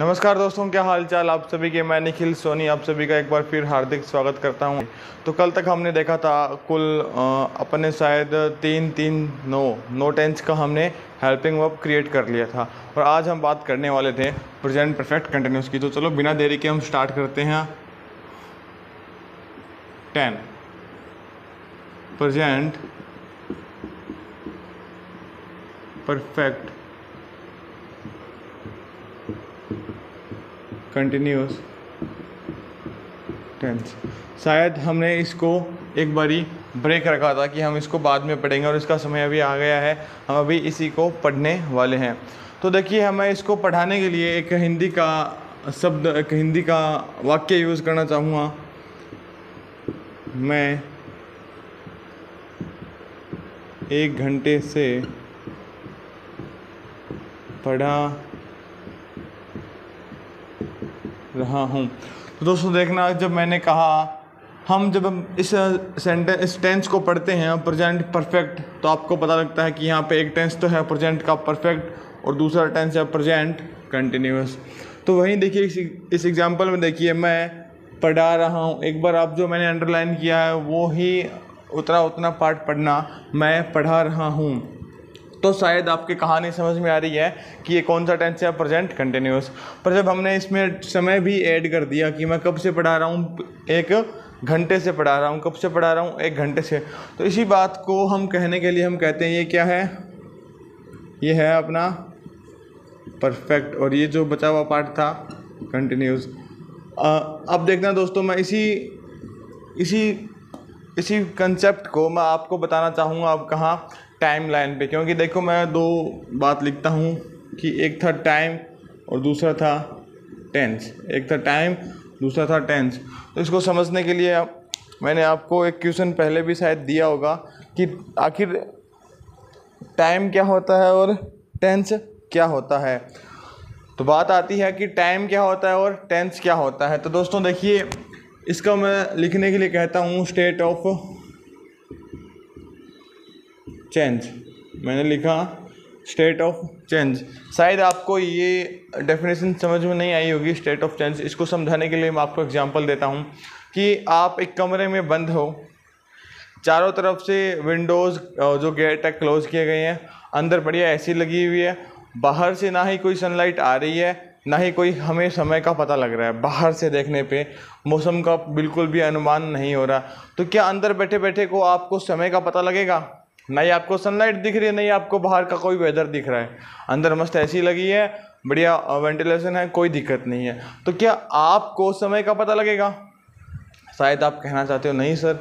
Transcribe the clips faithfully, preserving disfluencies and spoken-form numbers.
नमस्कार दोस्तों, क्या हाल चाल आप सभी के। मैं निखिल सोनी आप सभी का एक बार फिर हार्दिक स्वागत करता हूं। तो कल तक हमने देखा था कुल अपने शायद तीन तीन नौ नौ टेंस का हमने हेल्पिंग वर्ब क्रिएट कर लिया था और आज हम बात करने वाले थे प्रेजेंट परफेक्ट कंटिन्यूस की। तो चलो बिना देरी के हम स्टार्ट करते हैं। Tense present perfect continuous tense. शायद हमने इसको एक बारी ब्रेक रखा था कि हम इसको बाद में पढ़ेंगे और इसका समय अभी आ गया है, हम अभी इसी को पढ़ने वाले हैं। तो देखिए, हमें इसको पढ़ाने के लिए एक हिंदी का शब्द, एक हिंदी का वाक्य यूज़ करना चाहूँगा। मैं एक घंटे से पढ़ा रहा हूँ। तो दोस्तों देखना, जब मैंने कहा हम जब हम इस सेंटेंस इस टेंस को पढ़ते हैं प्रेजेंट परफेक्ट, तो आपको पता लगता है कि यहाँ पे एक टेंस तो है प्रेजेंट का परफेक्ट और दूसरा टेंस है प्रेजेंट कंटिन्यूस। तो वहीं देखिए इस इस एग्जांपल में देखिए, मैं पढ़ा रहा हूँ। एक बार आप जो मैंने अंडरलाइन किया है वो ही उतना उतना पार्ट पढ़ना, मैं पढ़ा रहा हूँ। तो शायद आपकी कहानी समझ में आ रही है कि ये कौन सा टेंस है, प्रेजेंट कंटिन्यूस। पर जब हमने इसमें समय भी ऐड कर दिया कि मैं कब से पढ़ा रहा हूँ, एक घंटे से पढ़ा रहा हूँ, कब से पढ़ा रहा हूँ, एक घंटे से। तो इसी बात को हम कहने के लिए हम कहते हैं ये क्या है, ये है अपना परफेक्ट और ये जो बचा हुआ पार्ट था कंटिन्यूस। अब देखना दोस्तों, मैं इसी इसी इसी कंसेप्ट को मैं आपको बताना चाहूँगा आप कहाँ टाइम लाइन पे, क्योंकि देखो मैं दो बात लिखता हूँ कि एक था टाइम और दूसरा था टेंस, एक था टाइम दूसरा था टेंस। तो इसको समझने के लिए मैंने आपको एक क्वेश्चन पहले भी शायद दिया होगा कि आखिर टाइम क्या होता है और टेंस क्या होता है। तो बात आती है कि टाइम क्या होता है और टेंस क्या होता है। तो दोस्तों देखिए, इसका मैं लिखने के लिए कहता हूँ स्टेट ऑफ चेंज। मैंने लिखा स्टेट ऑफ चेंज। शायद आपको ये डेफिनेशन समझ में नहीं आई होगी स्टेट ऑफ चेंज। इसको समझाने के लिए मैं आपको एग्जांपल देता हूँ कि आप एक कमरे में बंद हो, चारों तरफ से विंडोज़ जो गेट है क्लोज़ किए गए हैं, अंदर बढ़िया एसी लगी हुई है, बाहर से ना ही कोई सनलाइट आ रही है ना ही कोई हमें समय का पता लग रहा है, बाहर से देखने पे मौसम का बिल्कुल भी अनुमान नहीं हो रहा। तो क्या अंदर बैठे बैठे को आपको समय का पता लगेगा? नहीं आपको सनलाइट दिख रही है, नहीं आपको बाहर का कोई वेदर दिख रहा है, अंदर मस्त एसी लगी है, बढ़िया वेंटिलेशन है, कोई दिक्कत नहीं है। तो क्या आपको समय का पता लगेगा? शायद आप कहना चाहते हो नहीं सर,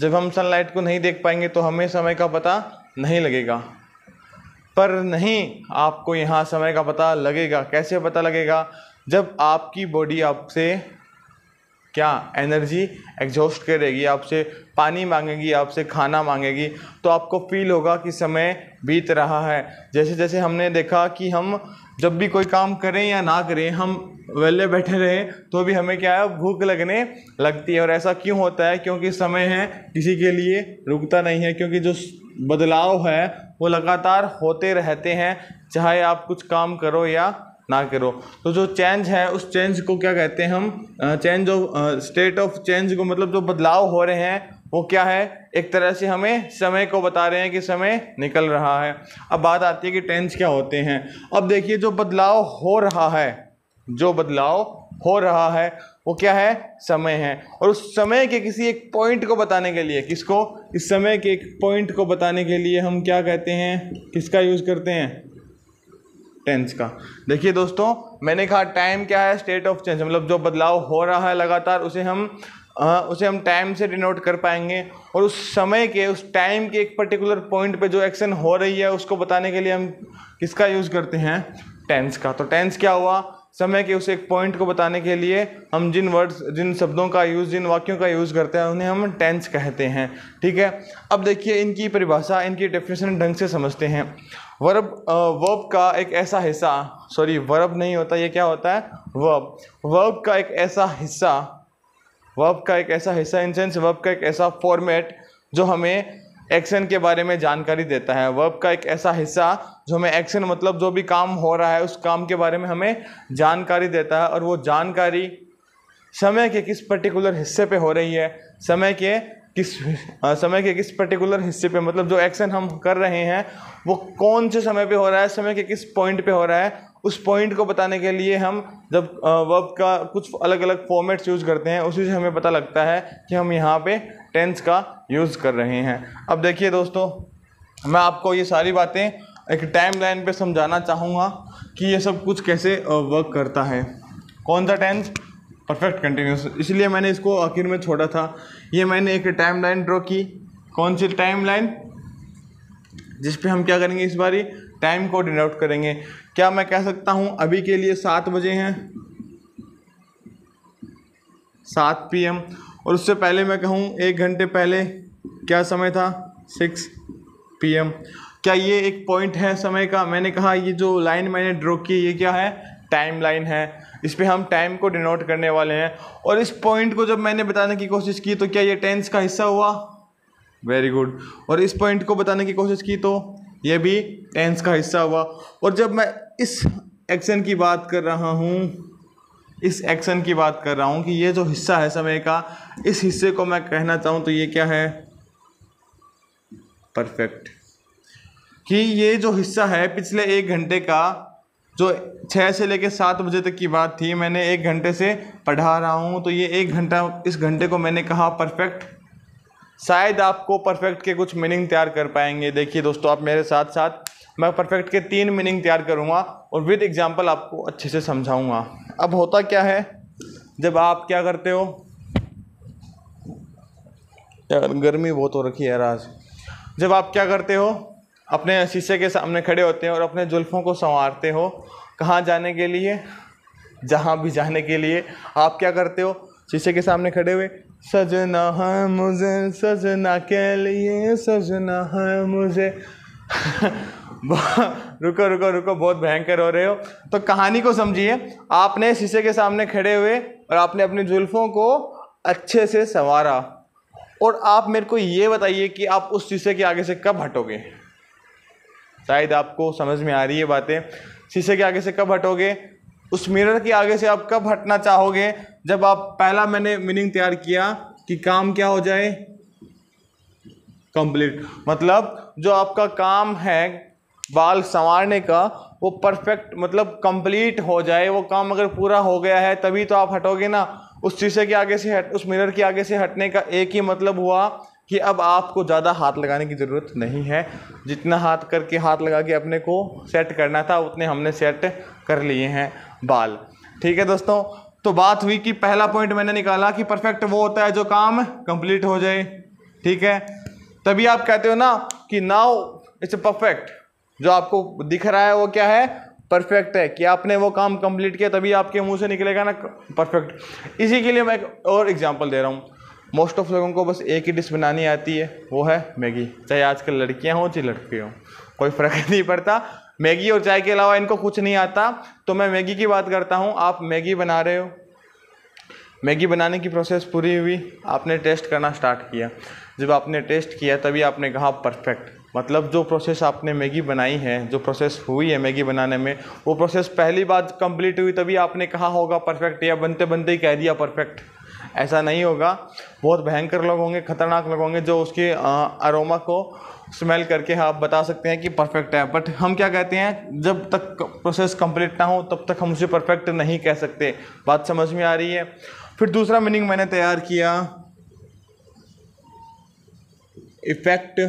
जब हम सनलाइट को नहीं देख पाएंगे तो हमें समय का पता नहीं लगेगा। पर नहीं, आपको यहाँ समय का पता लगेगा। कैसे पता लगेगा? जब आपकी बॉडी आपसे क्या एनर्जी एग्जॉस्ट करेगी, आपसे पानी मांगेगी, आपसे खाना मांगेगी, तो आपको फील होगा कि समय बीत रहा है। जैसे जैसे हमने देखा कि हम जब भी कोई काम करें या ना करें, हम वेले बैठे रहें तो भी हमें क्या है, भूख लगने लगती है। और ऐसा क्यों होता है? क्योंकि समय है किसी के लिए रुकता नहीं है, क्योंकि जो बदलाव है वो लगातार होते रहते हैं, चाहे आप कुछ काम करो या ना करो। तो जो चेंज है उस चेंज को क्या कहते हैं हम, change of state of change को, मतलब जो बदलाव हो रहे हैं वो क्या है, एक तरह से हमें समय को बता रहे हैं कि समय निकल रहा है। अब बात आती है कि टेंस क्या होते हैं। अब देखिए, जो बदलाव हो रहा है, जो बदलाव हो रहा है वो क्या है, समय है। और उस समय के किसी एक पॉइंट को बताने के लिए, किसको, इस समय के एक पॉइंट को बताने के लिए हम क्या कहते हैं, किसका यूज़ करते हैं, टेंस का। देखिए दोस्तों, मैंने कहा टाइम क्या है, स्टेट ऑफ चेंज, मतलब जो बदलाव हो रहा है लगातार उसे हम आ, उसे हम टाइम से डिनोट कर पाएंगे। और उस समय के, उस टाइम के एक पर्टिकुलर पॉइंट पे जो एक्शन हो रही है उसको बताने के लिए हम किसका यूज़ करते हैं, टेंस का। तो टेंस क्या हुआ, समय के उस एक पॉइंट को बताने के लिए हम जिन वर्ड्स, जिन शब्दों का यूज़, जिन वाक्यों का यूज़ करते हैं उन्हें हम टेंस कहते हैं। ठीक है, अब देखिए इनकी परिभाषा, इनकी डेफिनेशन ढंग से समझते हैं। वर्ब वर्ब का एक ऐसा हिस्सा, सॉरी वर्ब नहीं होता, ये क्या होता है, वर्ब वर्ब का एक ऐसा हिस्सा, वर्ब का एक ऐसा हिस्सा इन सेंस वर्ब का एक ऐसा फॉर्मेट जो हमें एक्शन के बारे में जानकारी देता है। वर्ब का एक ऐसा हिस्सा जो हमें एक्शन मतलब जो भी काम हो रहा है उस काम के बारे में हमें जानकारी देता है, और वो जानकारी समय के किस पर्टिकुलर हिस्से पे हो रही है, समय के किस समय के किस पर्टिकुलर हिस्से पे, मतलब जो एक्शन हम कर रहे हैं वो कौन से समय पे हो रहा है, समय के किस पॉइंट पे हो रहा है, उस पॉइंट को बताने के लिए हम जब वर्ब का कुछ अलग अलग फॉर्मेट्स यूज़ करते हैं उसी से हमें पता लगता है कि हम यहाँ पे टेंस का यूज़ कर रहे हैं। अब देखिए दोस्तों, मैं आपको ये सारी बातें एक टाइम लाइन पर समझाना चाहूँगा कि ये सब कुछ कैसे वर्क करता है। कौन सा टेंस? Perfect continuous. इसलिए मैंने इसको आखिर में छोड़ा था। ये मैंने एक टाइम लाइन ड्रॉ की। कौन सी टाइम लाइन? जिस पे हम क्या करेंगे इस बारी टाइम को डिनोट करेंगे। क्या मैं कह सकता हूँ अभी के लिए सात बजे हैं, सात पी एम, और उससे पहले मैं कहूँ एक घंटे पहले क्या समय था, सिक्स पी एम। क्या ये एक पॉइंट है समय का? मैंने कहा ये जो लाइन मैंने ड्रॉ की ये क्या है, टाइम लाइन है। इस पे हम टाइम को डिनोट करने वाले हैं। और इस पॉइंट को जब मैंने बताने की कोशिश की तो क्या ये टेंस का हिस्सा हुआ? Very good. और इस पॉइंट को बताने की कोशिश की तो ये भी टेंस का हिस्सा हुआ। और जब मैं इस एक्शन की बात कर रहा हूँ, इस एक्शन की बात कर रहा हूँ कि ये जो हिस्सा है समय का, इस हिस्से को मैं कहना चाहूँ तो ये क्या है, परफेक्ट। कि ये जो हिस्सा है पिछले एक घंटे का, जो छः से लेकर सात बजे तक की बात थी, मैंने एक घंटे से पढ़ा रहा हूँ तो ये एक घंटा, इस घंटे को मैंने कहा परफेक्ट। शायद आपको परफेक्ट के कुछ मीनिंग तैयार कर पाएंगे। देखिए दोस्तों, आप मेरे साथ साथ मैं परफेक्ट के तीन मीनिंग तैयार करूँगा और विद एग्जाम्पल आपको अच्छे से समझाऊँगा। अब होता क्या है, जब आप क्या करते हो, यार गर्मी बहुत हो रखी है आज, जब आप क्या करते हो अपने शीशे के सामने खड़े होते हैं और अपने जुल्फ़ों को संवारते हो, कहाँ जाने के लिए, जहाँ भी जाने के लिए आप क्या करते हो, शीशे के सामने खड़े हुए, सजना है मुझे सजना के लिए, सजना है मुझे रुको रुको रुको, बहुत भयंकर हो रहे हो। तो कहानी को समझिए, आपने शीशे के सामने खड़े हुए और आपने अपने जुल्फ़ों को अच्छे से संवारा, और आप मेरे को ये बताइए कि आप उस शीशे के आगे से कब हटोगे। शायद आपको समझ में आ रही है बातें। शीशे के आगे से कब हटोगे, उस मिरर के आगे से आप कब हटना चाहोगे, जब आप, पहला मैंने मीनिंग तैयार किया कि काम क्या हो जाए, कंप्लीट। मतलब जो आपका काम है बाल संवारने का वो परफेक्ट मतलब कंप्लीट हो जाए, वो काम अगर पूरा हो गया है तभी तो आप हटोगे ना। उस शीशे के आगे से हट, उस मिरर के आगे से हटने का एक ही मतलब हुआ कि अब आपको ज़्यादा हाथ लगाने की ज़रूरत नहीं है। जितना हाथ करके, हाथ लगा के अपने को सेट करना था उतने हमने सेट कर लिए हैं बाल। ठीक है दोस्तों, तो बात हुई कि पहला पॉइंट मैंने निकाला कि परफेक्ट वो होता है जो काम कंप्लीट हो जाए। ठीक है, तभी आप कहते हो ना कि नाउ इट्स परफेक्ट। जो आपको दिख रहा है वो क्या है, परफेक्ट है कि आपने वो काम कंप्लीट किया, तभी आपके मुँह से निकलेगा ना परफेक्ट। इसी के लिए मैं एक और एग्जाम्पल दे रहा हूँ। मोस्ट ऑफ लोगों को बस एक ही डिश बनानी आती है, वो है मैगी। चाहे आजकल लड़कियां हों चाहे लड़के हों, कोई फ़र्क नहीं पड़ता, मैगी और चाय के अलावा इनको कुछ नहीं आता। तो मैं मैगी की बात करता हूं। आप मैगी बना रहे हो, मैगी बनाने की प्रोसेस पूरी हुई, आपने टेस्ट करना स्टार्ट किया। जब आपने टेस्ट किया तभी आपने कहा परफेक्ट। मतलब जो प्रोसेस आपने मैगी बनाई है, जो प्रोसेस हुई है मैगी बनाने में, वो प्रोसेस पहली बार कंप्लीट हुई तभी आपने कहा होगा परफेक्ट, या बनते बनते ही कह दिया परफेक्ट। ऐसा नहीं होगा। बहुत भयंकर लोग होंगे, खतरनाक लोग होंगे, जो उसके अरोमा को स्मेल करके आप बता सकते हैं कि परफेक्ट है। बट हम क्या कहते हैं, जब तक प्रोसेस कंप्लीट ना हो तब तक हम उसे परफेक्ट नहीं कह सकते। बात समझ में आ रही है। फिर दूसरा मीनिंग मैंने तैयार किया, इफेक्ट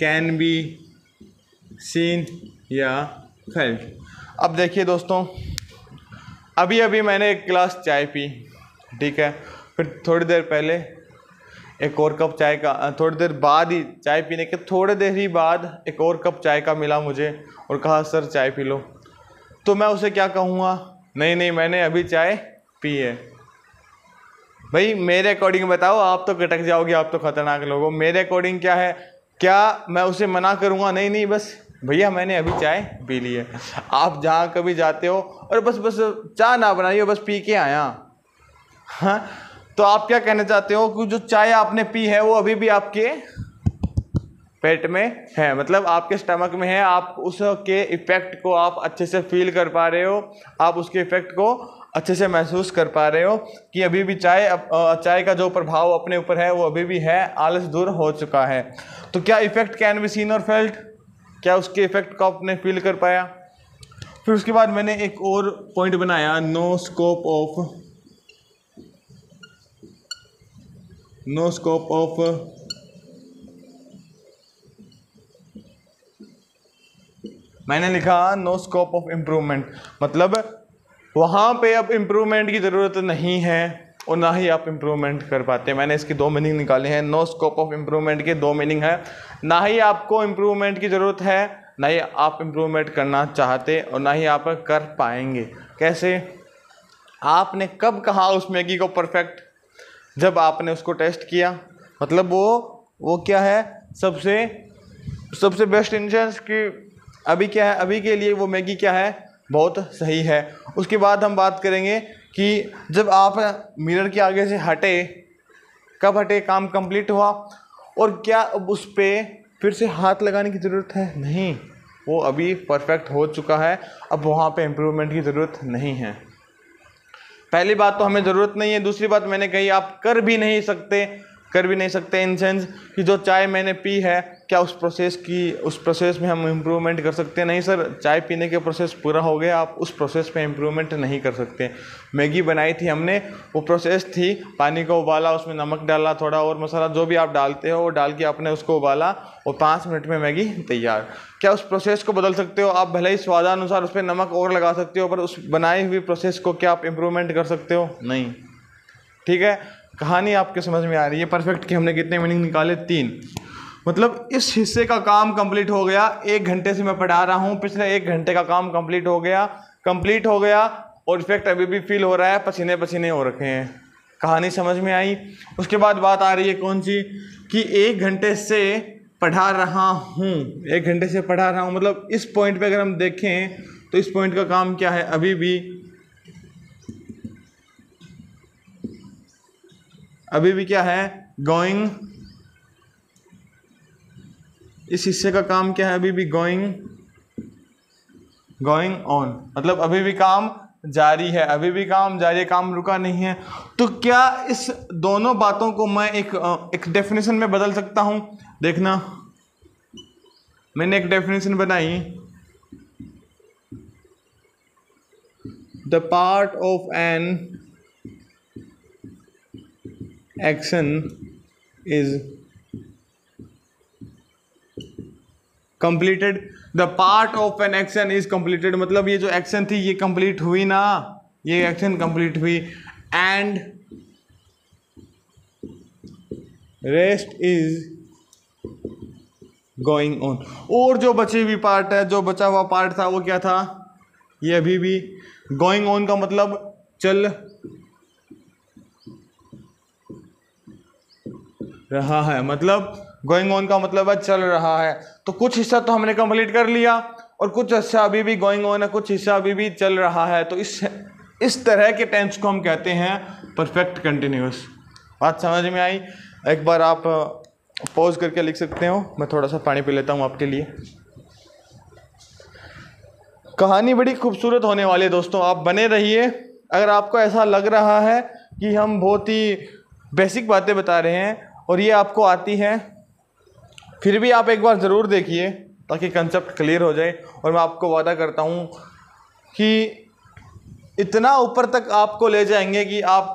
कैन बी सीन या फेल्ट। अब देखिए दोस्तों, अभी अभी मैंने एक गिलास चाय पी, ठीक है, फिर थोड़ी देर पहले एक और कप चाय का, थोड़ी देर बाद ही, चाय पीने के थोड़ी देर ही बाद एक और कप चाय का मिला मुझे और कहा सर चाय पी लो। तो मैं उसे क्या कहूँगा, नहीं नहीं मैंने अभी चाय पी है। भाई मेरे अकॉर्डिंग बताओ, आप तो कटक जाओगे, आप तो खतरनाक लोग हो। मेरे अकॉर्डिंग क्या है, क्या मैं उसे मना करूँगा, नहीं नहीं बस भैया मैंने अभी चाय पी ली है। आप जहाँ कभी जाते हो और बस बस चाय ना बनाइए, बस पी के आया। हाँ, तो आप क्या कहना चाहते हो कि जो चाय आपने पी है वो अभी भी आपके पेट में है, मतलब आपके स्टमक में है, आप उसके इफ़ेक्ट को आप अच्छे से फील कर पा रहे हो, आप उसके इफ़ेक्ट को अच्छे से महसूस कर पा रहे हो कि अभी भी चाय चाय का जो प्रभाव अपने ऊपर है वो अभी भी है, आलस दूर हो चुका है। तो क्या इफ़ेक्ट कैन बी सीन और फेल्ट, क्या उसके इफ़ेक्ट को आपने फील कर पाया? फिर उसके बाद मैंने एक और पॉइंट बनाया, no scope of no scope of मैंने लिखा नो स्कोप ऑफ इम्प्रूवमेंट, मतलब वहाँ पे अब इम्प्रूवमेंट की ज़रूरत नहीं है और ना ही आप इम्प्रूवमेंट कर पाते हैं। मैंने इसके दो मीनिंग निकाले हैं, नो स्कोप ऑफ इम्प्रूवमेंट के दो मीनिंग हैं, ना ही आपको इम्प्रूवमेंट की ज़रूरत है, ना ही आप इम्प्रूवमेंट करना चाहते और ना ही आप कर पाएंगे। कैसे? आपने कब कहा उस मैगी को परफेक्ट? जब आपने उसको टेस्ट किया, मतलब वो वो क्या है, सबसे सबसे बेस्ट इंजेंस की अभी क्या है, अभी के लिए वो मैगी क्या है, बहुत सही है। उसके बाद हम बात करेंगे कि जब आप मिरर के आगे से हटे, कब हटे, काम कंप्लीट हुआ, और क्या अब उस पर फिर से हाथ लगाने की ज़रूरत है? नहीं, वो अभी परफेक्ट हो चुका है, अब वहाँ पे इम्प्रूवमेंट की ज़रूरत नहीं है। पहली बात तो हमें ज़रूरत नहीं है। दूसरी बात मैंने कही, आप कर भी नहीं सकते, कर भी नहीं सकते इन सेंस कि जो चाय मैंने पी है क्या उस प्रोसेस की उस प्रोसेस में हम इम्प्रूवमेंट कर सकते हैं? नहीं सर, चाय पीने के प्रोसेस पूरा हो गया, आप उस प्रोसेस में इम्प्रूवमेंट नहीं कर सकते। मैगी बनाई थी हमने, वो प्रोसेस थी, पानी को उबाला, उसमें नमक डाला, थोड़ा और मसाला जो भी आप डालते हो वो डाल के आपने उसको उबाला और पाँच मिनट में मैगी तैयार। क्या उस प्रोसेस को बदल सकते हो? आप भले ही स्वादानुसार उस पर नमक और लगा सकते हो, पर उस बनाई हुई प्रोसेस को क्या आप इम्प्रूवमेंट कर सकते हो? नहीं। ठीक है, कहानी आपके समझ में आ रही है। परफेक्ट की हमने कितने मीनिंग निकाले? तीन। मतलब इस हिस्से का काम कंप्लीट हो गया, एक घंटे से मैं पढ़ा रहा हूँ, पिछले एक घंटे का काम कंप्लीट हो गया कंप्लीट हो गया और इफेक्ट अभी भी फील हो रहा है, पसीने पसीने हो रखे हैं। कहानी समझ में आई। उसके बाद बात आ रही है कौन सी, कि एक घंटे से पढ़ा रहा हूँ, एक घंटे से पढ़ा रहा हूँ, मतलब इस पॉइंट पर अगर हम देखें तो इस पॉइंट का काम क्या है, अभी भी अभी भी क्या है, गोइंग। इस हिस्से का काम क्या है, अभी भी गोइंग गोइंग ऑन, मतलब अभी भी काम जारी है, अभी भी काम जारी है, काम रुका नहीं है। तो क्या इस दोनों बातों को मैं एक एक डेफिनेशन में बदल सकता हूँ? देखना, मैंने एक डेफिनेशन बनाई, the part of an action is completed, the part of an action is completed, मतलब ये जो एक्शन थी ये कंप्लीट हुई ना, ये एक्शन कंप्लीट हुई, and rest is going on. और जो बची हुई पार्ट है, जो बचा हुआ पार्ट था वो क्या था, ये अभी भी गोइंग ऑन का मतलब चल रहा है, मतलब गोइंग ऑन का मतलब है चल रहा है। तो कुछ हिस्सा तो हमने कंप्लीट कर लिया और कुछ हिस्सा अभी भी गोइंग ऑन है, कुछ हिस्सा अभी भी चल रहा है। तो इस इस तरह के टेंस को हम कहते हैं परफेक्ट कंटिन्यूस। बात समझ में आई? एक बार आप पॉज करके लिख सकते हो, मैं थोड़ा सा पानी पी लेता हूँ आपके लिए। कहानी बड़ी खूबसूरत होने वाली है दोस्तों, आप बने रहिए। अगर आपको ऐसा लग रहा है कि हम बहुत ही बेसिक बातें बता रहे हैं और ये आपको आती है, फिर भी आप एक बार ज़रूर देखिए ताकि कंसेप्ट क्लियर हो जाए। और मैं आपको वादा करता हूँ कि इतना ऊपर तक आपको ले जाएंगे कि आप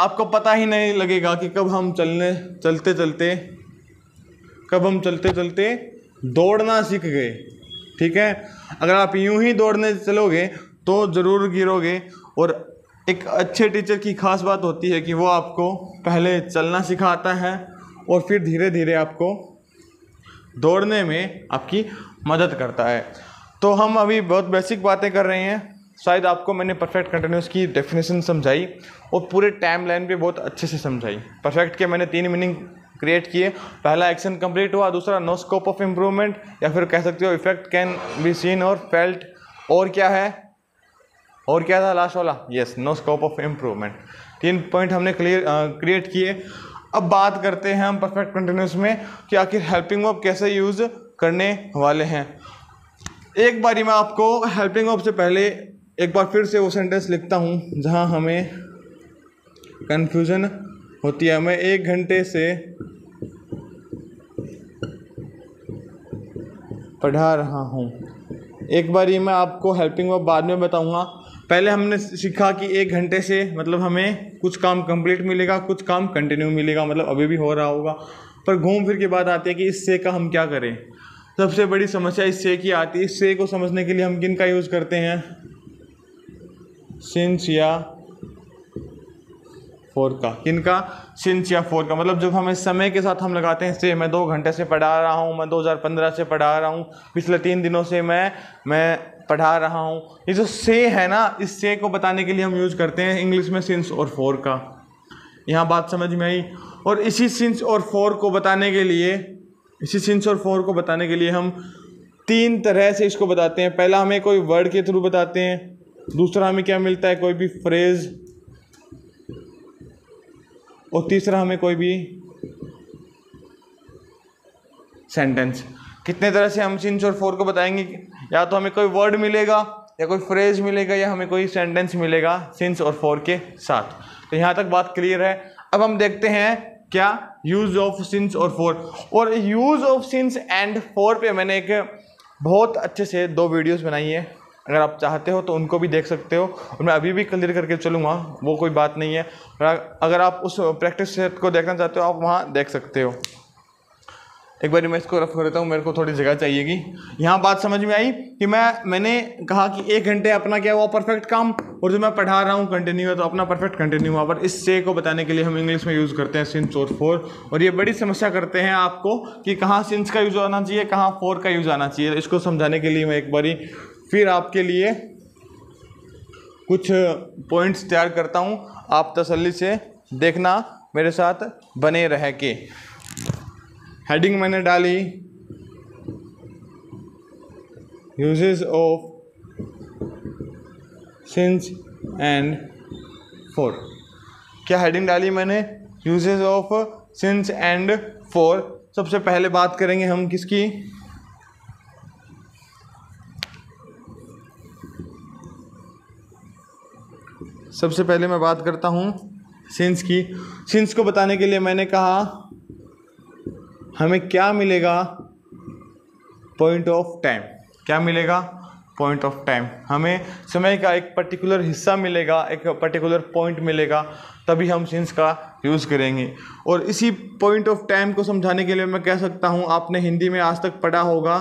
आपको पता ही नहीं लगेगा कि कब हम चलने चलते चलते कब हम चलते चलते दौड़ना सीख गए। ठीक है, अगर आप यूं ही दौड़ने चलोगे तो ज़रूर गिरोगे। और एक अच्छे टीचर की खास बात होती है कि वो आपको पहले चलना सिखाता है और फिर धीरे धीरे आपको दौड़ने में आपकी मदद करता है। तो हम अभी बहुत बेसिक बातें कर रहे हैं, शायद आपको मैंने परफेक्ट कंटिन्यूस की डेफिनेशन समझाई और पूरे टाइम लाइन पे बहुत अच्छे से समझाई। परफेक्ट के मैंने तीन मीनिंग क्रिएट किए, पहला एक्शन कंप्लीट हुआ, दूसरा नो स्कोप ऑफ इम्प्रूवमेंट या फिर कह सकते हो इफेक्ट कैन बी सीन और फेल्ट, और क्या है, और क्या था लास्ट वाला, yes, no scope of improvement. तीन पॉइंट हमने क्लियर क्रिएट किए। अब बात करते हैं हम परफेक्ट कंटिन्यूस में कि आखिर हेल्पिंग वर्ब कैसे यूज़ करने वाले हैं। एक बारी मैं आपको हेल्पिंग वर्ब से पहले एक बार फिर से वो सेंटेंस लिखता हूँ जहाँ हमें कन्फ्यूज़न होती है। मैं एक घंटे से पढ़ा रहा हूँ। एक बारी मैं आपको हेल्पिंग वर्ब बाद में बताऊँगा। पहले हमने सीखा कि एक घंटे से मतलब हमें कुछ काम कंप्लीट मिलेगा, कुछ काम कंटिन्यू मिलेगा, मतलब अभी भी हो रहा होगा। पर घूम फिर के बात आती है कि इससे का हम क्या करें। सबसे बड़ी समस्या इससे की आती है। इससे को समझने के लिए हम किन का यूज़ करते हैं, सिंस या फोर का। किन का, सिंस या फोर का। मतलब जब हमें समय के साथ हम लगाते हैं से। मैं दो घंटे से पढ़ा रहा हूँ, मैं दो हज़ार पंद्रह से पढ़ा रहा हूँ, पिछले तीन दिनों से मैं मैं पढ़ा रहा हूँ। ये जो से है ना, इस से को बताने के लिए हम यूज़ करते हैं इंग्लिश में सिंस और फोर का। यहाँ बात समझ में आई। और इसी सिंस और फोर को बताने के लिए इसी सिंस और फोर को बताने के लिए हम तीन तरह से इसको बताते हैं। पहला हमें कोई वर्ड के थ्रू बताते हैं, दूसरा हमें क्या मिलता है, कोई भी फ्रेज़, और तीसरा हमें कोई भी सेंटेंस। कितने तरह से हम सिंस और फोर को बताएंगे, या तो हमें कोई वर्ड मिलेगा, या कोई फ्रेज मिलेगा, या हमें कोई सेंटेंस मिलेगा सिंस और फोर के साथ। तो यहाँ तक बात क्लियर है। अब हम देखते हैं क्या यूज़ ऑफ सिंस और फोर। और use of since and for पे मैंने एक बहुत अच्छे से दो वीडियोस बनाई है। अगर आप चाहते हो तो उनको भी देख सकते हो, और मैं अभी भी क्लियर करके चलूँगा, वो कोई बात नहीं है। अगर आप उस प्रैक्टिस सेट को देखना चाहते हो, आप वहाँ देख सकते हो। एक बार मैं इसको रफ करता हूँ, मेरे को थोड़ी जगह चाहिएगी। यहाँ बात समझ में आई कि मैं मैंने कहा कि एक घंटे अपना क्या हुआ, परफेक्ट काम, और जो मैं पढ़ा रहा हूँ कंटिन्यू है, तो अपना परफेक्ट कंटिन्यू हुआ। पर इस से को बताने के लिए हम इंग्लिश में यूज़ करते हैं सिंस और फोर। और ये बड़ी समस्या करते हैं आपको कि कहाँ सिंस का यूज़ आना चाहिए, कहाँ फोर का यूज़ आना चाहिए। इसको समझाने के लिए मैं एक बारी फिर आपके लिए कुछ पॉइंट्स तैयार करता हूँ। आप तसल्ली से देखना, मेरे साथ बने रह के। हेडिंग मैंने डाली uses of since and for. क्या हेडिंग डाली मैंने, uses of since and for. सबसे पहले बात करेंगे हम किसकी, सबसे पहले मैं बात करता हूँ सिंस की। सिंस को बताने के लिए मैंने कहा हमें क्या मिलेगा, पॉइंट ऑफ टाइम। क्या मिलेगा, पॉइंट ऑफ टाइम। हमें समय का एक पर्टिकुलर हिस्सा मिलेगा, एक पर्टिकुलर पॉइंट मिलेगा, तभी हम सिंस का यूज़ करेंगे। और इसी पॉइंट ऑफ टाइम को समझाने के लिए मैं कह सकता हूँ, आपने हिंदी में आज तक पढ़ा होगा,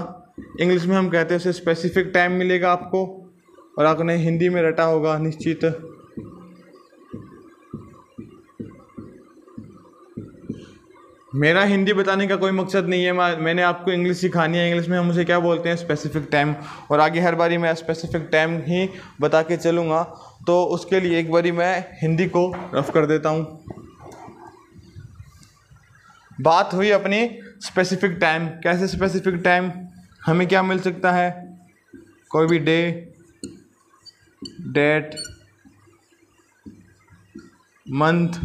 इंग्लिश में हम कहते हैं उसे स्पेसिफिक टाइम मिलेगा आपको, और आपने हिंदी में रटा होगा निश्चित मेरा हिंदी बताने का कोई मकसद नहीं है। मैंने आपको इंग्लिश सिखानी है, इंग्लिश में हम उसे क्या बोलते हैं, स्पेसिफिक टाइम। और आगे हर बारी मैं स्पेसिफिक टाइम ही बता के चलूँगा। तो उसके लिए एक बारी मैं हिंदी को रफ कर देता हूँ। बात हुई अपनी स्पेसिफिक टाइम। कैसे स्पेसिफिक टाइम, हमें क्या मिल सकता है, कोई भी day, date, month,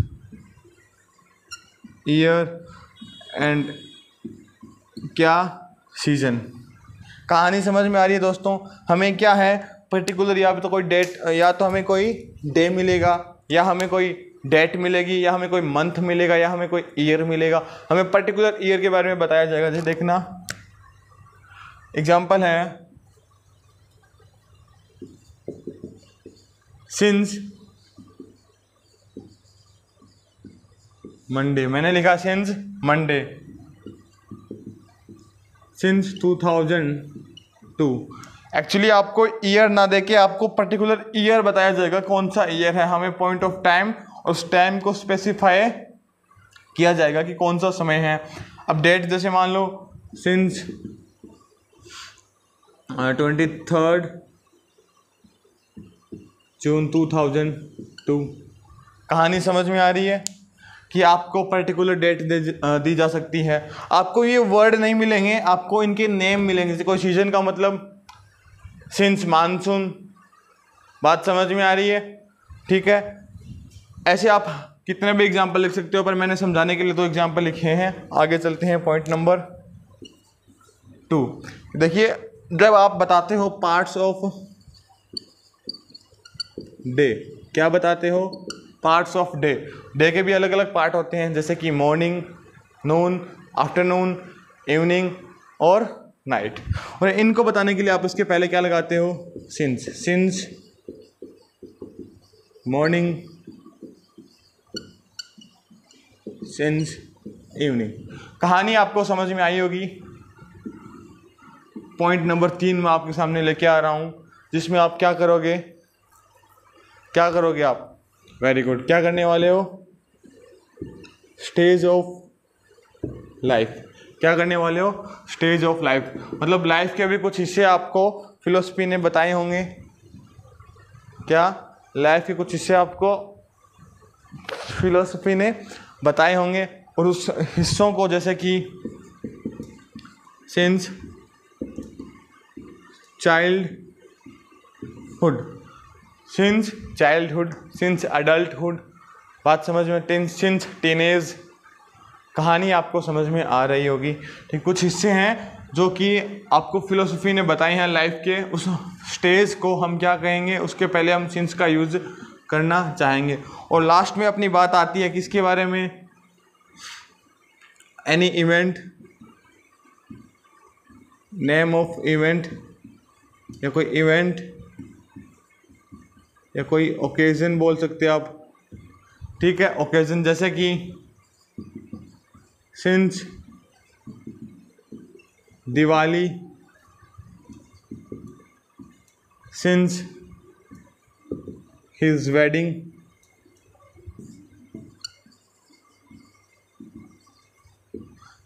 year and क्या सीजन। कहानी समझ में आ रही है दोस्तों। हमें क्या है पर्टिकुलर, या तो कोई डेट, या तो हमें कोई डे मिलेगा, या हमें कोई डेट मिलेगी, या हमें कोई मंथ मिलेगा, या हमें कोई ईयर मिलेगा। हमें पर्टिकुलर ईयर के बारे में बताया जाएगा। जैसे देखना एग्जाम्पल है सिंस मंडे। मैंने लिखा since Monday, since two thousand two. Actually आपको ईयर ना देके आपको पर्टिकुलर ईयर बताया जाएगा, कौन सा ईयर है। हमें पॉइंट ऑफ टाइम, उस टाइम को स्पेसिफाई किया जाएगा कि कौन सा समय है। अब डेट जैसे मान लो since twenty third June two thousand two. कहानी समझ में आ रही है कि आपको पर्टिकुलर डेट दी जा सकती है। आपको ये वर्ड नहीं मिलेंगे, आपको इनके नेम मिलेंगे। जैसे कोई सीज़न का मतलब सिंस मानसून, बात समझ में आ रही है? ठीक है, ऐसे आप कितने भी एग्जाम्पल लिख सकते हो, पर मैंने समझाने के लिए दो एग्जाम्पल लिखे हैं। आगे चलते हैं पॉइंट नंबर टू। देखिए, जब आप बताते हो पार्ट्स ऑफ डे, क्या बताते हो? Parts of day. डे के भी अलग अलग पार्ट होते हैं, जैसे कि मॉर्निंग, नून, आफ्टरनून, इवनिंग और नाइट। और इनको बताने के लिए आप उसके पहले क्या लगाते हो? Since. Since morning, since evening. कहानी आपको समझ में आई होगी। पॉइंट नंबर तीन मैं आपके सामने लेके आ रहा हूँ, जिसमें आप क्या करोगे, क्या करोगे आप? वेरी गुड, क्या करने वाले हो? Stage of life. क्या करने वाले हो? Stage of life. मतलब लाइफ के भी कुछ हिस्से आपको फिलोसफी ने बताए होंगे। क्या? लाइफ के कुछ हिस्से आपको फिलोसफी ने बताए होंगे, और उस हिस्सों को, जैसे कि since childhood, since childhood, since adulthood. बात समझ में, टेन सिंस टीनेज। कहानी आपको समझ में आ रही होगी। ठीक, कुछ हिस्से हैं जो कि आपको फिलोसफी ने बताए हैं लाइफ के। उस स्टेज को हम क्या कहेंगे? उसके पहले हम सिंस का यूज़ करना चाहेंगे। और लास्ट में अपनी बात आती है किसके बारे में? Any event, name of event, या कोई इवेंट या कोई ओकेजन बोल सकते हो आप। ठीक है, ओकेजन, जैसे कि since Diwali, since his wedding,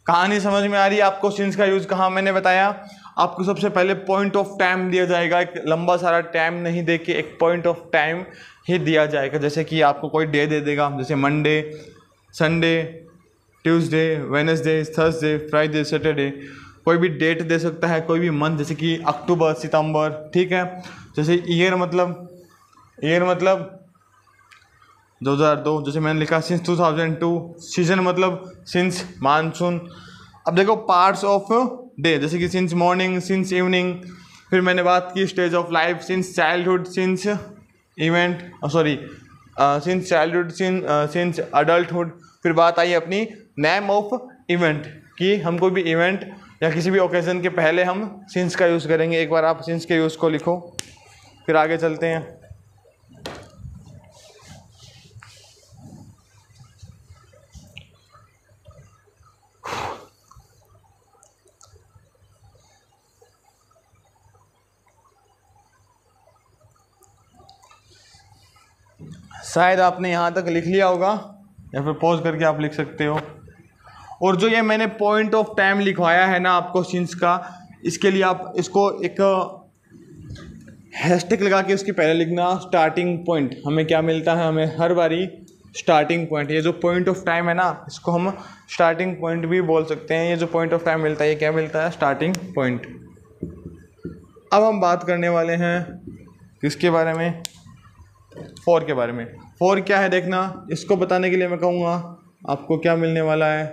कहानी समझ में आ रही है आपको? सिंस का यूज कहाँ मैंने बताया आपको? सबसे पहले पॉइंट ऑफ टाइम दिया जाएगा, एक लंबा सारा टाइम नहीं दे के एक पॉइंट ऑफ टाइम ही दिया जाएगा। जैसे कि आपको कोई डे दे देगा, जैसे Monday, Sunday, Tuesday, Wednesday, Thursday, Friday, Saturday. कोई भी डेट दे सकता है, कोई भी मंथ, जैसे कि अक्टूबर, सितंबर। ठीक है, जैसे ईयर, मतलब ईयर मतलब दो हज़ार दो, जैसे मैंने लिखा since two thousand two. Season मतलब सिंस मानसून। अब देखो पार्ट्स ऑफ डे, जैसे कि सिंस मॉर्निंग, सिंस इवनिंग। फिर मैंने बात की stage of life, since childhood, since event, sorry since childhood, since adulthood. फिर बात आई अपनी नेम ऑफ इवेंट की, हम कोई भी इवेंट या किसी भी ओकेजन के पहले हम सिंस का यूज़ करेंगे। एक बार आप सिंस के यूज़ को लिखो, फिर आगे चलते हैं। शायद आपने यहाँ तक लिख लिया होगा, या फिर पॉज करके आप लिख सकते हो। और जो ये मैंने पॉइंट ऑफ टाइम लिखवाया है ना आपको सिंस का, इसके लिए आप इसको एक हैशटैग लगा के उसके पहले लिखना स्टार्टिंग पॉइंट। हमें क्या मिलता है? हमें हर बारी स्टार्टिंग पॉइंट। ये जो पॉइंट ऑफ टाइम है ना, इसको हम स्टार्टिंग पॉइंट भी बोल सकते हैं। ये जो पॉइंट ऑफ टाइम मिलता है, ये क्या मिलता है? Starting point. अब हम बात करने वाले हैं किसके बारे में? फोर के बारे में। फोर क्या है देखना, इसको बताने के लिए मैं कहूँगा आपको क्या मिलने वाला है?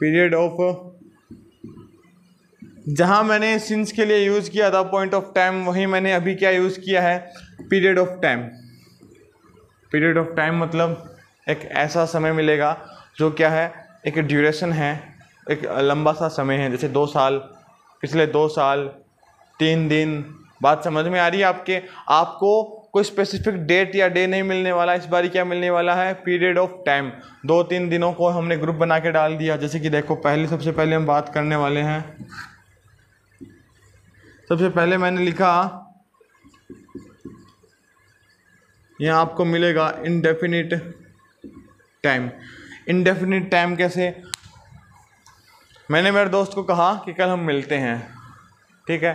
Period of. जहाँ मैंने सिंस के लिए यूज़ किया था पॉइंट ऑफ टाइम, वहीं मैंने अभी क्या यूज़ किया है? Period of time. Period of time मतलब एक ऐसा समय मिलेगा जो क्या है, एक ड्यूरेशन है, एक लंबा सा समय है, जैसे दो साल, पिछले दो साल, तीन दिन। बात समझ में आ रही है आपके? आपको कोई स्पेसिफिक डेट या डे नहीं मिलने वाला। इस बारी क्या मिलने वाला है? Period of time. दो तीन दिनों को हमने ग्रुप बना के डाल दिया। जैसे कि देखो, पहले सबसे पहले हम बात करने वाले हैं, सबसे पहले मैंने लिखा, यहाँ आपको मिलेगा इनडेफिनिट टाइम। इनडेफिनिट टाइम कैसे? मैंने मेरे दोस्त को कहा कि कल हम मिलते हैं, ठीक है,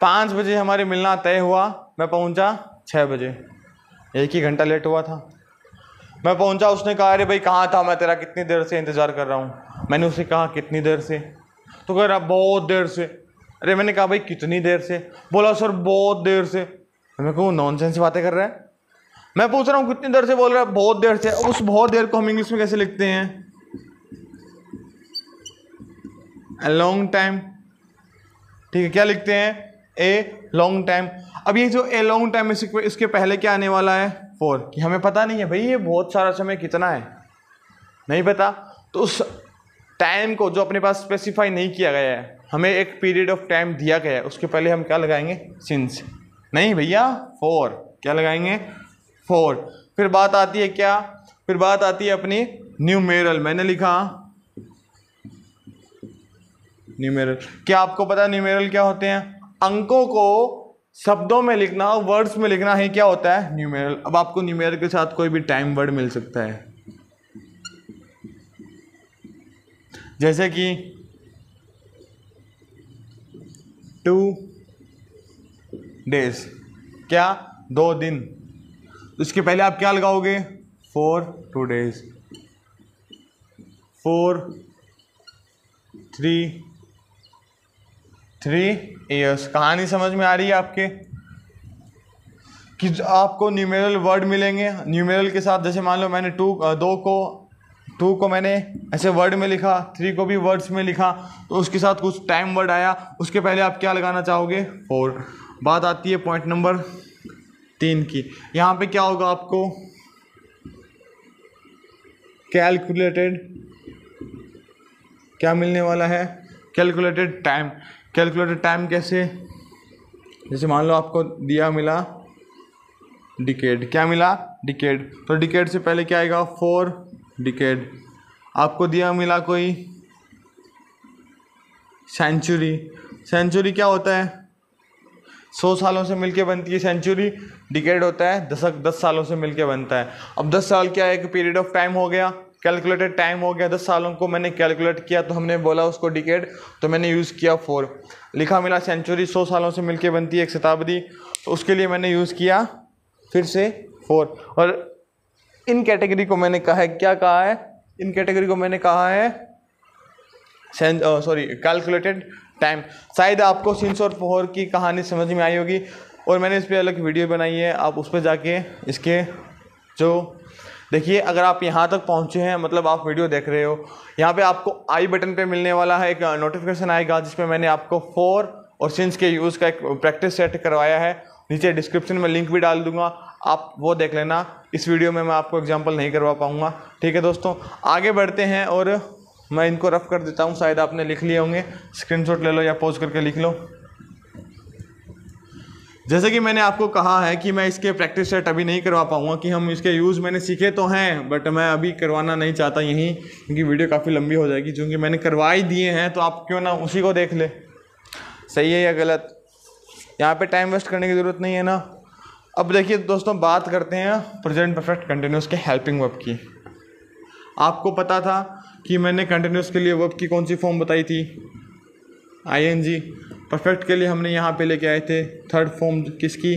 पाँच बजे हमारे मिलना तय हुआ। मैं पहुंचा छः बजे, एक ही घंटा लेट हुआ था। मैं पहुंचा, उसने कहा अरे भाई कहाँ था, मैं तेरा कितनी देर से इंतज़ार कर रहा हूँ। मैंने उसे कहा कितनी देर से? तो कह रहा बहुत देर से। अरे मैंने कहा भाई कितनी देर से? बोला सर बहुत देर से। मैं कहूँ नॉनसेंस से बातें कर रहा है। मैं पूछ रहा हूँ कितनी देर से बोल रहा है, बहुत देर से। उस बहुत देर को हम इंग्लिश में कैसे लिखते हैं? A long time. ठीक है, क्या लिखते हैं? A long time. अब ये जो ए लॉन्ग टाइम इसके पहले क्या आने वाला है? फोर। कि हमें पता नहीं है भाई ये बहुत सारा समय कितना है, नहीं पता। तो उस टाइम को जो अपने पास स्पेसिफाई नहीं किया गया है, हमें एक पीरियड ऑफ टाइम दिया गया है, उसके पहले हम क्या लगाएंगे? सिंस। नहीं भैया, फोर। क्या लगाएंगे? फोर। फिर बात आती है क्या? फिर बात आती है अपनी न्यूमेरल। मैंने लिखा न्यूमेरल। क्या आपको पता है न्यूमेरल क्या होते हैं? अंकों को शब्दों में लिखना, वर्ड्स में लिखना ही क्या होता है? न्यूमेरल। अब आपको न्यूमेरल के साथ कोई भी टाइम वर्ड मिल सकता है, जैसे कि टू डेज, क्या? दो दिन। इसके पहले आप क्या लगाओगे? For, two days, for, three, three years. कहानी समझ में आ रही है आपके? कि आपको न्यूमेरल वर्ड मिलेंगे न्यूमेरल के साथ। जैसे मान लो मैंने टू दो को टू को मैंने ऐसे वर्ड में लिखा, थ्री को भी वर्ड्स में लिखा, तो उसके साथ कुछ टाइम वर्ड आया, उसके पहले आप क्या लगाना चाहोगे? फोर। बात आती है पॉइंट नंबर तीन की। यहाँ पे क्या होगा? आपको कैलकुलेटेड क्या मिलने वाला है? Calculated time. कैलकुलेटेड टाइम कैसे? जैसे मान लो आपको दिया मिला डिकेड। क्या मिला? डिकेड। तो डिकेड से पहले क्या आएगा? For decade. आपको दिया मिला कोई सेंचुरी। सेंचुरी क्या होता है? सौ सालों से मिलके बनती है सेंचुरी। डिकेड होता है दशक, दस सालों से मिलके बनता है। अब दस साल क्या है? एक पीरियड ऑफ टाइम हो गया, कैलकुलेटेड टाइम हो गया। दस सालों को मैंने कैलकुलेट किया तो हमने बोला उसको डिकेड, तो मैंने यूज़ किया फोर। लिखा मिला सेंचुरी, सौ सालों से मिलके बनती है एक शताब्दी, तो उसके लिए मैंने यूज़ किया फिर से फोर। और इन कैटेगरी को मैंने कहा है, क्या कहा है? इन कैटेगरी को मैंने कहा है सॉरी कैलकुलेटेड टाइम। शायद आपको सिंस और फोर की कहानी समझ में आई होगी, और मैंने इस पर अलग वीडियो बनाई है, आप उस पर जाके इसके जो देखिए। अगर आप यहाँ तक पहुँचे हैं, मतलब आप वीडियो देख रहे हो, यहाँ पे आपको आई बटन पे मिलने वाला है एक नोटिफिकेशन आएगा, जिसमें मैंने आपको फोर और सिंस के यूज़ का एक प्रैक्टिस सेट करवाया है। नीचे डिस्क्रिप्शन में लिंक भी डाल दूंगा, आप वो देख लेना। इस वीडियो में मैं आपको एग्जांपल नहीं करवा पाऊंगा। ठीक है दोस्तों, आगे बढ़ते हैं और मैं इनको रफ कर देता हूं। शायद आपने लिख लिए होंगे, स्क्रीनशॉट ले लो या पॉज करके लिख लो। जैसे कि मैंने आपको कहा है कि मैं इसके प्रैक्टिस सेट अभी नहीं करवा पाऊंगा, कि हम इसके यूज़ मैंने सीखे तो हैं, बट मैं अभी करवाना नहीं चाहता यहीं, क्योंकि वीडियो काफ़ी लंबी हो जाएगी। चूँकि मैंने करवा ही दिए हैं, तो आप क्यों ना उसी को देख ले, सही है या गलत, यहाँ पे टाइम वेस्ट करने की ज़रूरत नहीं है ना। अब देखिए दोस्तों, बात करते हैं प्रेजेंट परफेक्ट कंटिन्यूस के हेल्पिंग वर्ब की। आपको पता था कि मैंने कंटिन्यूस के लिए वर्ब की कौन सी फॉर्म बताई थी? आईएनजी। परफेक्ट के लिए हमने यहाँ पे लेके आए थे थर्ड फॉर्म, किसकी?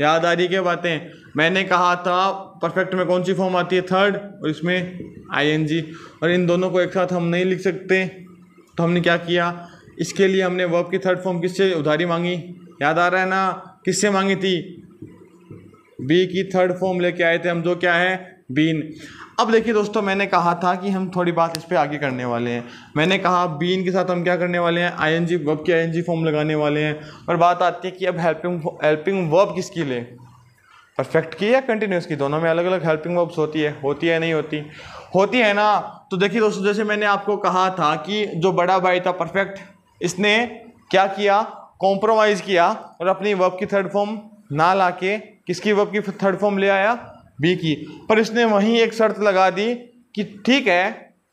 याद आ रही क्या बातें? मैंने कहा था परफेक्ट में कौन सी फॉर्म आती है? थर्ड, और इसमें आईएनजी। और इन दोनों को एक साथ हम नहीं लिख सकते, तो हमने क्या किया? इसके लिए हमने वर्ब की थर्ड फॉर्म किससे उधारी मांगी? याद आ रहा है ना, किससे मांगी थी? बी की थर्ड फॉर्म लेके आए थे हम, जो क्या है? बीन। अब देखिए दोस्तों, मैंने कहा था कि हम थोड़ी बात इस पे आगे करने वाले हैं। मैंने कहा बीन के साथ हम क्या करने वाले हैं? आईएनजी, वर्ब की आईएनजी फॉर्म लगाने वाले हैं। और बात आती है कि अब हेल्पिंग हेल्पिंग वर्ब किसकी ले, परफेक्ट की या कंटिन्यूस की? दोनों में अलग अलग हेल्पिंग वर्ब्स होती है, होती है नहीं होती? होती है ना। तो देखिए दोस्तों, जैसे मैंने आपको कहा था कि जो बड़ा भाई था परफेक्ट, इसने क्या किया? कॉम्प्रोमाइज़ किया और अपनी वर्ब की थर्ड फॉर्म ना लाके किसकी वर्ब की थर्ड फॉर्म ले आया? बी की। पर इसने वहीं एक शर्त लगा दी कि ठीक है,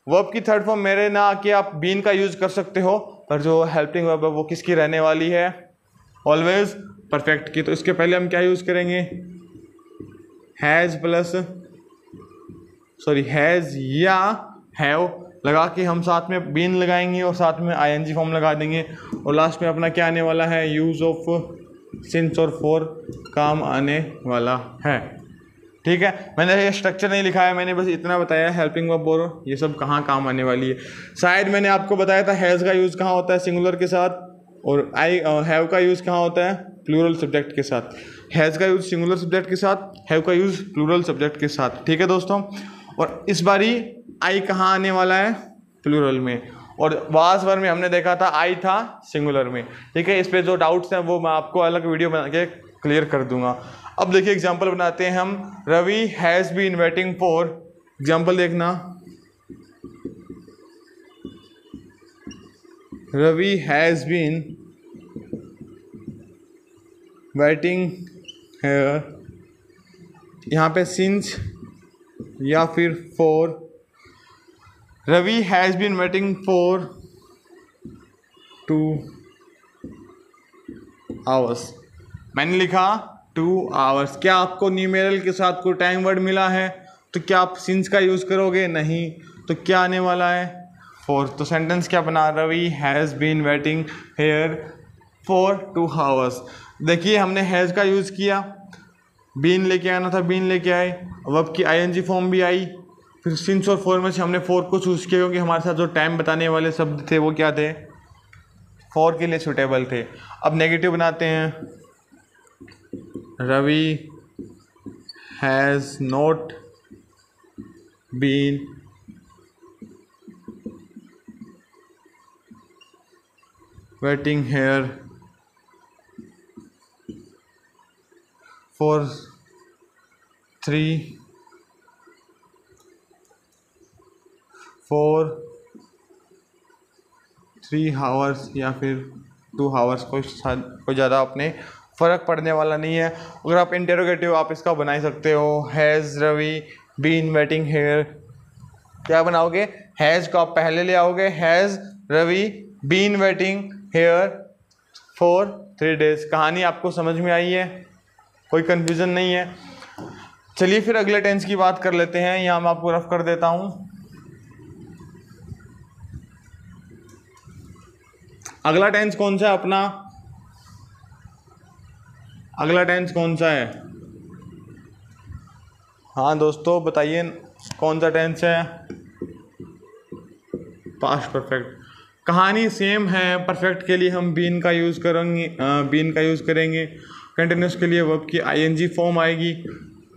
वर्ब की थर्ड फॉर्म मेरे ना आके आप बीन का यूज़ कर सकते हो, पर जो हेल्पिंग वर्ब है वो किसकी रहने वाली है? ऑलवेज परफेक्ट की। तो इसके पहले हम क्या यूज़ करेंगे? हैज़ प्लस सॉरी हैज़ या हैव लगा के हम साथ में बीन लगाएंगे और साथ में आईएनजी फॉर्म लगा देंगे। और लास्ट में अपना क्या आने वाला है? यूज़ ऑफ सिंस और फोर काम आने वाला है। ठीक है, मैंने ये स्ट्रक्चर नहीं लिखा है, मैंने बस इतना बताया हेल्पिंग वर्ब और ये सब कहाँ काम आने वाली है। शायद मैंने आपको बताया था हैज़ का यूज़ कहाँ होता है सिंगुलर के साथ, और आई हैव का यूज़ कहाँ होता है? प्लूरल सब्जेक्ट के साथ। हैज़ का यूज़ सिंगुलर सब्जेक्ट के साथ, हैव का यूज़ प्लूरल सब्जेक्ट के साथ। ठीक है दोस्तों, और इस बारी आई कहाँ आने वाला है? प्लूरल में। और वास बार में हमने देखा था आई था सिंगुलर में। ठीक है, इस पे जो डाउट्स हैं वो मैं आपको अलग वीडियो बना के क्लियर कर दूंगा। अब देखिए एग्जांपल बनाते हैं हम। Ravi has been waiting for, example देखना, Ravi has been waiting here, यहाँ पे सिंस या फिर for, Ravi has been waiting for two hours. मैंने लिखा टू आवर्स। क्या आपको न्यूमेरल के साथ कोई टाइम वर्ड मिला है तो क्या आप सिंस का यूज़ करोगे? नहीं। तो क्या आने वाला है? फोर। तो सेंटेंस क्या बना? Ravi has been waiting here for two hours. देखिए हमने हैज़ का यूज़ किया, बीन लेके आना था, बीन लेके आए, वर्ब की आईएनजी फॉर्म भी आई, फिर सिंस और फोर में से हमने फोर को चूज़ किया क्योंकि हमारे साथ जो टाइम बताने वाले शब्द थे वो क्या थे? फोर के लिए सूटेबल थे। अब नेगेटिव बनाते हैं, Ravi has not been waiting here for three four three hours या फिर टू हावर्स। कोई कोई ज़्यादा अपने फ़र्क पड़ने वाला नहीं है। अगर आप इंटेरोगेटिव आप इसका बना ही सकते हो, has Ravi been waiting here, क्या बनाओगे? हैज़ को आप पहले ले आओगे, has Ravi been waiting here for three days. कहानी आपको समझ में आई है? कोई कन्फ्यूज़न नहीं है। चलिए फिर अगले टेंस की बात कर लेते हैं। यहाँ मैं आपको रफ कर देता हूँ। अगला टेंस कौन सा है अपना? अगला टेंस कौन सा है? हाँ दोस्तों बताइए कौन सा टेंस है? Past perfect. कहानी सेम है, परफेक्ट के लिए हम बीन का यूज़ करेंगे, बीन का यूज़ करेंगे। कंटिन्यूस के लिए वर्ब की आईएनजी फॉर्म आएगी,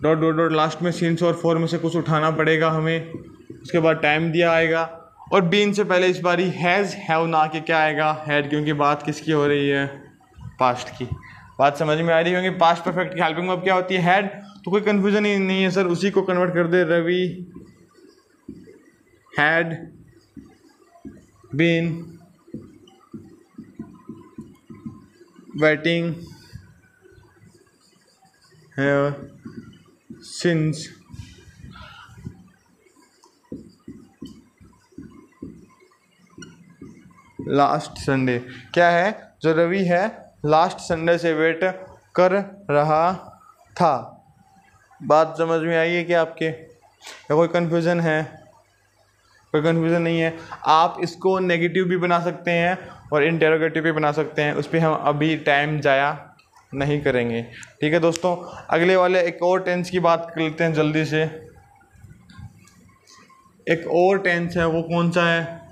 डॉट डॉट डॉट, लास्ट में सिंस और फॉर में से कुछ उठाना पड़ेगा हमें, उसके बाद टाइम दिया आएगा। और बीन से पहले इस बारी हैज़ हैव ना के क्या आएगा? हैड, क्योंकि बात किसकी हो रही है? पास्ट की। बात समझ में आ रही है? क्योंकि पास्ट परफेक्ट की हेल्पिंग वर्ब क्या होती है? हैड। तो कोई कन्फ्यूज़न ही नहीं है सर, उसी को कन्वर्ट कर दे। Ravi had been waiting here since last Sunday. क्या है? जो रवि है लास्ट संडे से वेट कर रहा था। बात समझ में आई है क्या आपके? या कोई कन्फ्यूज़न है? कोई कन्फ्यूज़न नहीं है। आप इसको नेगेटिव भी बना सकते हैं और इंटेरोगेटिव भी बना सकते हैं, उस पर हम अभी टाइम जाया नहीं करेंगे। ठीक है दोस्तों, अगले वाले एक और टेंस की बात कर लेते हैं जल्दी से। एक और टेंस है, वो कौन सा है?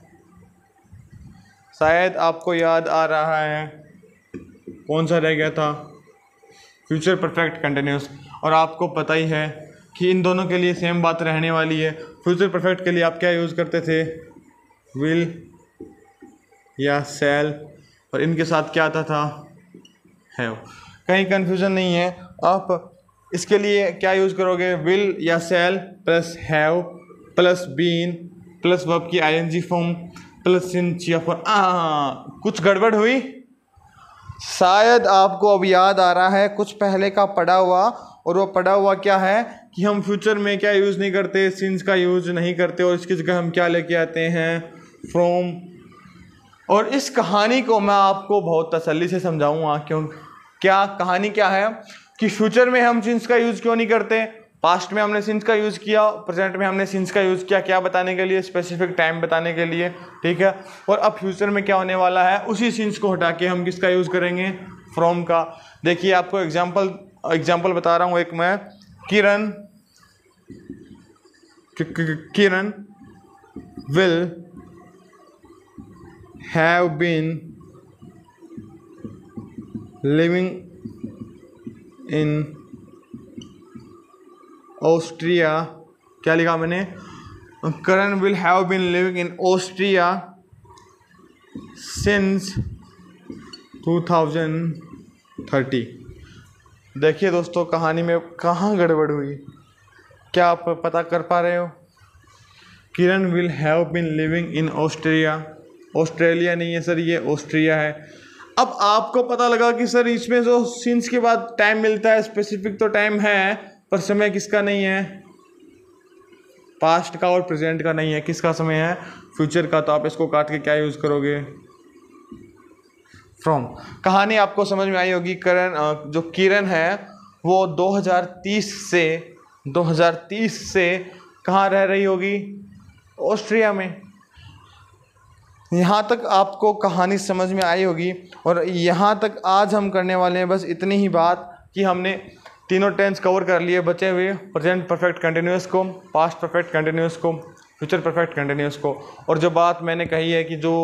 शायद आपको याद आ रहा है कौन सा रह गया था? Future perfect continuous. और आपको पता ही है कि इन दोनों के लिए सेम बात रहने वाली है। फ्यूचर परफेक्ट के लिए आप क्या यूज़ करते थे? विल या सेल, और इनके साथ क्या आता था? हैव। कहीं कन्फ्यूज़न नहीं है। आप इसके लिए क्या यूज़ करोगे? विल या shall plus have plus been plus verb की आईएनजी फॉर्म प्लस सिंस या फिर। हाँ, कुछ गड़बड़ हुई? शायद आपको अब याद आ रहा है कुछ पहले का पढ़ा हुआ, और वो पढ़ा हुआ क्या है कि हम फ्यूचर में क्या यूज़ नहीं करते? सिंस का यूज़ नहीं करते, और इसकी जगह हम क्या लेके आते हैं? फ्रॉम। और इस कहानी को मैं आपको बहुत तसल्ली से समझाऊंगा। क्यों? क्या कहानी क्या है कि फ्यूचर में हम सिंस का यूज़ क्यों नहीं करते? पास्ट में हमने सिंस का यूज़ किया, प्रेजेंट में हमने सिंस का यूज़ किया, क्या बताने के लिए? स्पेसिफिक टाइम बताने के लिए। ठीक है, और अब फ्यूचर में क्या होने वाला है? उसी सिंस को हटा के हम किसका यूज़ करेंगे? फ्रॉम का। देखिए आपको एग्जांपल एग्जांपल बता रहा हूँ एक मैं। Kiran Kiran will have been living in Austria, क्या लिखा मैंने, Karan will have been living in Austria since two thousand thirty. देखिए दोस्तों कहानी में कहाँ गड़बड़ हुई, क्या आप पता कर पा रहे हो? Kiran will have been living in Austria, Australia नहीं है सर, ये ऑस्ट्रिया है। अब आपको पता लगा कि सर इसमें जो सिंस के बाद टाइम मिलता है, स्पेसिफिक तो टाइम है पर समय किसका नहीं है, पास्ट का और प्रेजेंट का नहीं है, किसका समय है, फ्यूचर का। तो आप इसको काट के क्या यूज़ करोगे, फ्रॉम। कहानी आपको समझ में आई होगी। करण जो किरण है वो दो हज़ार तीस से कहाँ रह रही होगी, ऑस्ट्रिया में। यहाँ तक आपको कहानी समझ में आई होगी और यहाँ तक आज हम करने वाले हैं बस इतनी ही बात कि हमने तीनों टेंस कवर कर लिए बचे हुए, प्रेजेंट परफेक्ट कंटिन्यूअस को, पास्ट परफेक्ट कंटिन्यूअस को, फ्यूचर परफेक्ट कंटिन्यूअस को। और जो बात मैंने कही है कि जो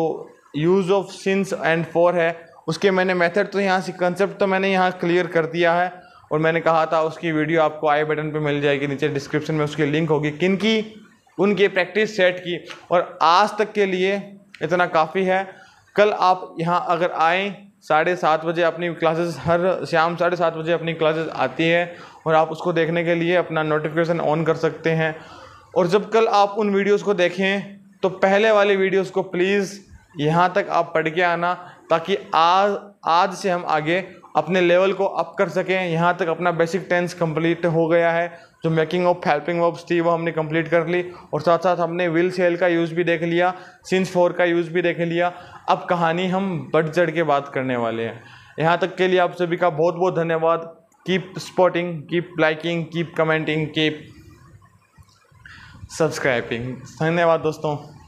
use of since and for है उसके मैंने मेथड तो यहाँ से, कंसेप्ट तो मैंने यहाँ क्लियर कर दिया है और मैंने कहा था उसकी वीडियो आपको आई बटन पे मिल जाएगी, नीचे डिस्क्रिप्शन में उसकी लिंक होगी, किन की, उनकी प्रैक्टिस सेट की। और आज तक के लिए इतना काफ़ी है। कल आप यहाँ अगर आएँ साढ़े सात बजे अपनी क्लासेस, हर शाम साढ़े सात बजे अपनी क्लासेस आती है और आप उसको देखने के लिए अपना नोटिफिकेशन ऑन कर सकते हैं। और जब कल आप उन वीडियोस को देखें तो पहले वाले वीडियोस को प्लीज़ यहाँ तक आप पढ़ के आना, ताकि आज आज से हम आगे अपने लेवल को अप कर सकें। यहाँ तक अपना बेसिक टेंस कंप्लीट हो गया है, जो मेकिंग ऑफ हेल्पिंग वर्ब्स थी वो हमने कंप्लीट कर ली और साथ साथ हमने विल सेल का यूज़ भी देख लिया, सिंस फोर का यूज़ भी देख लिया। अब कहानी हम बढ़ चढ़ के बात करने वाले हैं। यहाँ तक के लिए आप सभी का बहुत बहुत धन्यवाद। Keep spotting, keep liking, keep commenting, keep subscribing. धन्यवाद दोस्तों।